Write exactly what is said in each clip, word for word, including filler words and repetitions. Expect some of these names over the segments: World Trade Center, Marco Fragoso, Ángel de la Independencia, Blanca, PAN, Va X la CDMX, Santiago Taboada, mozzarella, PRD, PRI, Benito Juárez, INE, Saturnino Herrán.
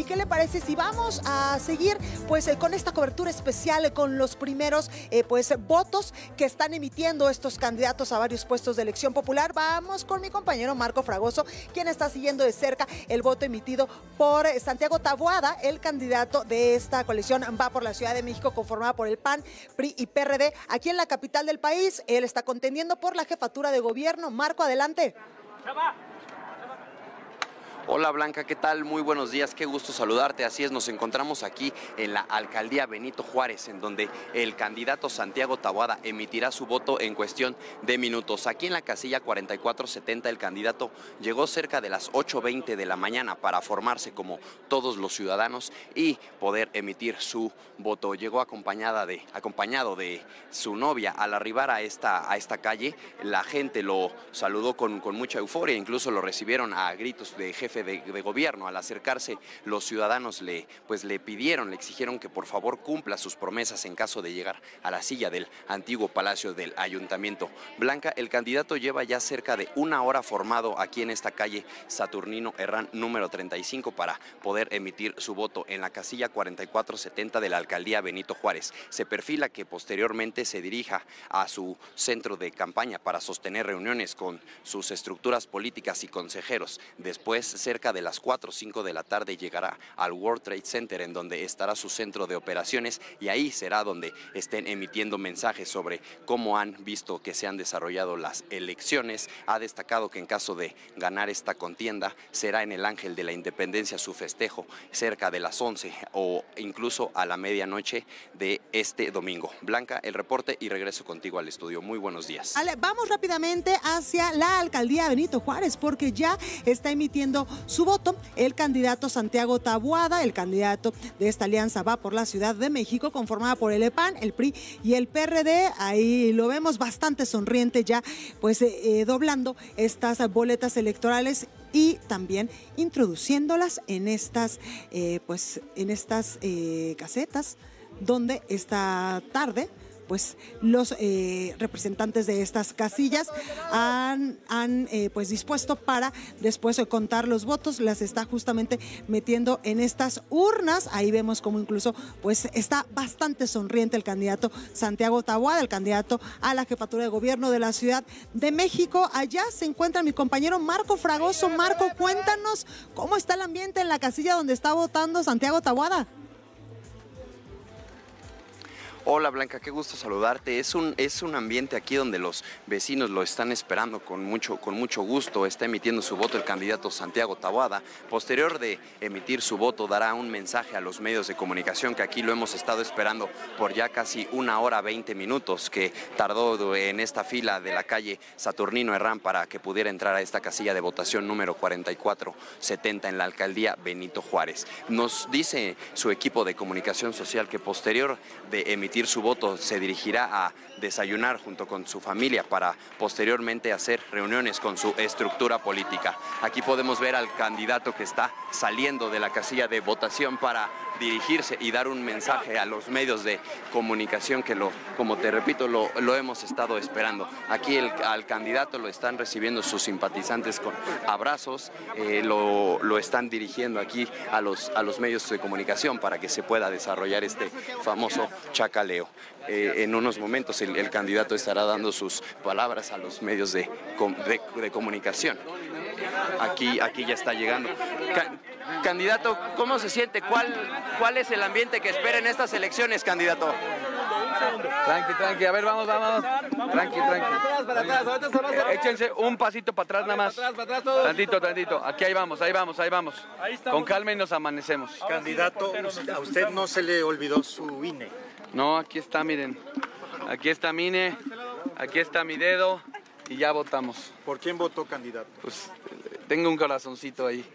¿Y qué le parece si vamos a seguir pues eh, con esta cobertura especial con los primeros eh, pues votos que están emitiendo estos candidatos a varios puestos de elección popular? Vamos con mi compañero Marco Fragoso, quien está siguiendo de cerca el voto emitido por Santiago Taboada, el candidato de esta coalición Va por la Ciudad de México, conformada por el P A N, P R I y P R D, aquí en la capital del país. Él está contendiendo por la jefatura de gobierno. Marco, adelante. Hola Blanca, ¿qué tal? Muy buenos días, qué gusto saludarte. Así es, nos encontramos aquí en la alcaldía Benito Juárez, en donde el candidato Santiago Taboada emitirá su voto en cuestión de minutos. Aquí en la casilla cuarenta y cuatro setenta el candidato llegó cerca de las ocho veinte de la mañana para formarse como todos los ciudadanos y poder emitir su voto. Llegó acompañada de, acompañado de su novia. Al arribar a esta, a esta calle, la gente lo saludó con, con mucha euforia, incluso lo recibieron a gritos de jefe De, de gobierno. Al acercarse, los ciudadanos le, pues, le pidieron, le exigieron que por favor cumpla sus promesas en caso de llegar a la silla del antiguo Palacio del Ayuntamiento. Blanca, el candidato lleva ya cerca de una hora formado aquí en esta calle Saturnino Herrán número treinta y cinco para poder emitir su voto en la casilla cuarenta y cuatro setenta de la alcaldía Benito Juárez. Se perfila que posteriormente se dirija a su centro de campaña para sostener reuniones con sus estructuras políticas y consejeros. Después, cerca de las cuatro o cinco de la tarde, llegará al World Trade Center, en donde estará su centro de operaciones, y ahí será donde estén emitiendo mensajes sobre cómo han visto que se han desarrollado las elecciones. Ha destacado que en caso de ganar esta contienda será en el Ángel de la Independencia su festejo cerca de las once o incluso a la medianoche de este domingo. Blanca, el reporte, y regreso contigo al estudio. Muy buenos días. Ale, vamos rápidamente hacia la alcaldía Benito Juárez porque ya está emitiendo su voto el candidato Santiago Taboada, el candidato de esta alianza Va por la Ciudad de México, conformada por el P A N, el P R I y el P R D. Ahí lo vemos bastante sonriente ya, pues eh, doblando estas boletas electorales y también introduciéndolas en estas, eh, pues, en estas eh, casetas donde esta tarde pues los eh, representantes de estas casillas han, han eh, pues dispuesto para después contar los votos. Las está justamente metiendo en estas urnas. Ahí vemos como incluso pues está bastante sonriente el candidato Santiago Taboada, el candidato a la jefatura de gobierno de la Ciudad de México. Allá se encuentra mi compañero Marco Fragoso. Marco, cuéntanos cómo está el ambiente en la casilla donde está votando Santiago Taboada. Hola Blanca, qué gusto saludarte. Es un, es un ambiente aquí donde los vecinos lo están esperando con mucho, con mucho gusto. Está emitiendo su voto el candidato Santiago Taboada. Posterior de emitir su voto, dará un mensaje a los medios de comunicación, que aquí lo hemos estado esperando por ya casi una hora veinte minutos que tardó en esta fila de la calle Saturnino Herrán para que pudiera entrar a esta casilla de votación número cuarenta y cuatro setenta en la alcaldía Benito Juárez. Nos dice su equipo de comunicación social que posterior de emitir su voto se dirigirá a desayunar junto con su familia para posteriormente hacer reuniones con su estructura política. Aquí podemos ver al candidato que está saliendo de la casilla de votación para dirigirse y dar un mensaje a los medios de comunicación que, lo, como te repito, lo, lo hemos estado esperando. Aquí el, al candidato lo están recibiendo sus simpatizantes con abrazos, eh, lo, lo están dirigiendo aquí a los, a los medios de comunicación para que se pueda desarrollar este famoso chacaleo. Eh, en unos momentos el, el candidato estará dando sus palabras a los medios de, de, de comunicación. Aquí, aquí ya está llegando. Can, candidato, ¿cómo se siente? ¿Cuál, cuál es el ambiente que espera en estas elecciones, candidato? Tranqui, tranqui. A ver, vamos, vamos. Tranqui, tranqui. Para atrás, para atrás. Échense un pasito para atrás nada más. Tantito, tantito. Aquí ahí vamos, ahí vamos, ahí vamos. Con calma y nos amanecemos. Candidato, ¿a usted no se le olvidó su I N E? No, aquí está, miren. Aquí está mi I N E, aquí está mi dedo. Y ya votamos. ¿Por quién votó, candidato? Pues tengo un corazoncito ahí.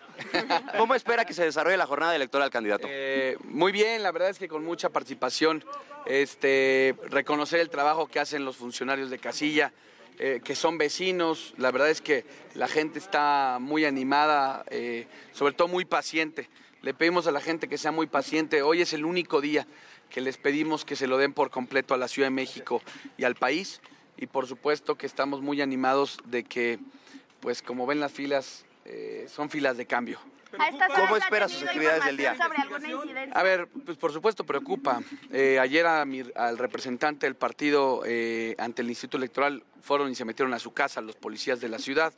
¿Cómo espera que se desarrolle la jornada electoral, candidato? Eh, muy bien, la verdad es que con mucha participación. Este, reconocer el trabajo que hacen los funcionarios de casilla, eh, que son vecinos. La verdad es que la gente está muy animada, eh, sobre todo muy paciente. Le pedimos a la gente que sea muy paciente. Hoy es el único día que les pedimos que se lo den por completo a la Ciudad de México y al país. Y por supuesto que estamos muy animados de que, pues como ven las filas, eh, son filas de cambio. ¿Cómo espera sus actividades del día? A ver, pues por supuesto preocupa. Eh, ayer a mi, al representante del partido eh, ante el Instituto Electoral fueron y se metieron a su casa los policías de la ciudad.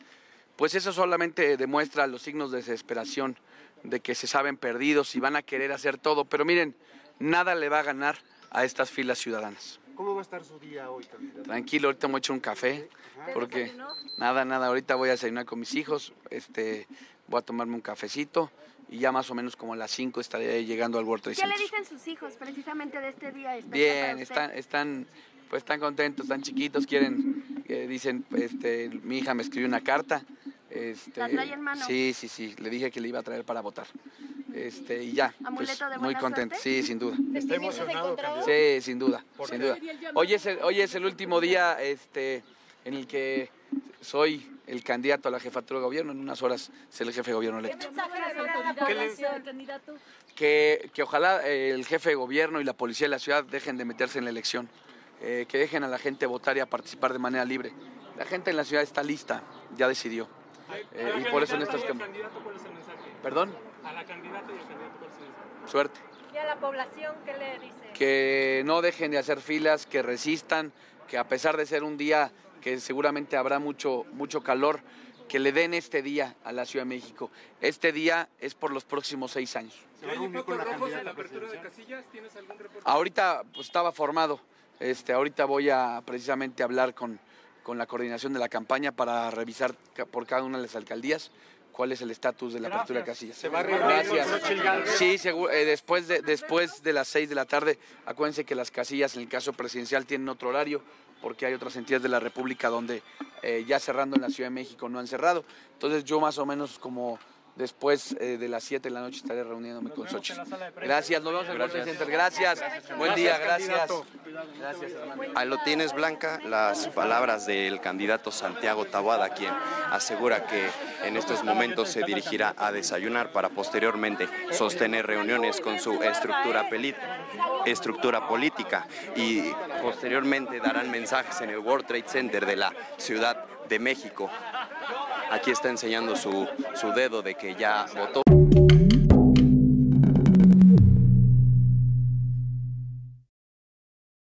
Pues eso solamente demuestra los signos de desesperación, de que se saben perdidos y van a querer hacer todo. Pero miren, nada le va a ganar a estas filas ciudadanas. ¿Cómo va a estar su día hoy, candidato? Tranquilo, ahorita me voy a echar un café, porque nada, nada, ahorita voy a desayunar con mis hijos, este, voy a tomarme un cafecito y ya más o menos como a las cinco estaré llegando al World Trade Center. ¿Qué le dicen sus hijos precisamente de este día? Bien, están, están, pues están contentos, están chiquitos, quieren, eh, dicen, este, mi hija me escribió una carta. Este, ¿La trae en mano? Sí, sí, sí, le dije que le iba a traer para votar. Este, y ya, pues, muy contento, sí, sin duda. ¿Está emocionado? Sí, sin duda, sin duda. Hoy es el, hoy es el último día este, en el que soy el candidato a la jefatura de gobierno, en unas horas seré el jefe de gobierno electo. ¿Qué mensaje candidato? Que, que ojalá el jefe de gobierno y la policía de la ciudad dejen de meterse en la elección, eh, que dejen a la gente votar y a participar de manera libre. La gente en la ciudad está lista, ya decidió. Eh, y por eso en estos campos. ¿Perdón? A la candidata y al candidato, ¿cuál es el mensaje? Suerte. ¿Y a la población qué le dice? Que no dejen de hacer filas, que resistan, que a pesar de ser un día que seguramente habrá mucho, mucho calor, que le den este día a la Ciudad de México. Este día es por los próximos seis años. ¿Se hay fotos rojos en la apertura de casillas? ¿Tienes algún reporte? Ahorita pues, estaba formado. Este, ahorita voy a precisamente hablar con... con la coordinación de la campaña para revisar por cada una de las alcaldías cuál es el estatus de la apertura de casillas. Se va a reunir. Sí, seguro, eh, después, de, después de las seis de la tarde, acuérdense que las casillas en el caso presidencial tienen otro horario porque hay otras entidades de la República donde eh, ya cerrando en la Ciudad de México no han cerrado. Entonces yo más o menos como después eh, de las siete de la noche estaré reuniéndome con Sochi. Gracias, nos vemos en el World Trade Center. Gracias, buen día, gracias. Gracias, hermano. Ahí lo tienes, Blanca, las palabras del candidato Santiago Taboada, quien asegura que en estos momentos se dirigirá a desayunar para posteriormente sostener reuniones con su estructura, estructura política y posteriormente darán mensajes en el World Trade Center de la Ciudad de México. Aquí está enseñando su, su dedo de que ya votó.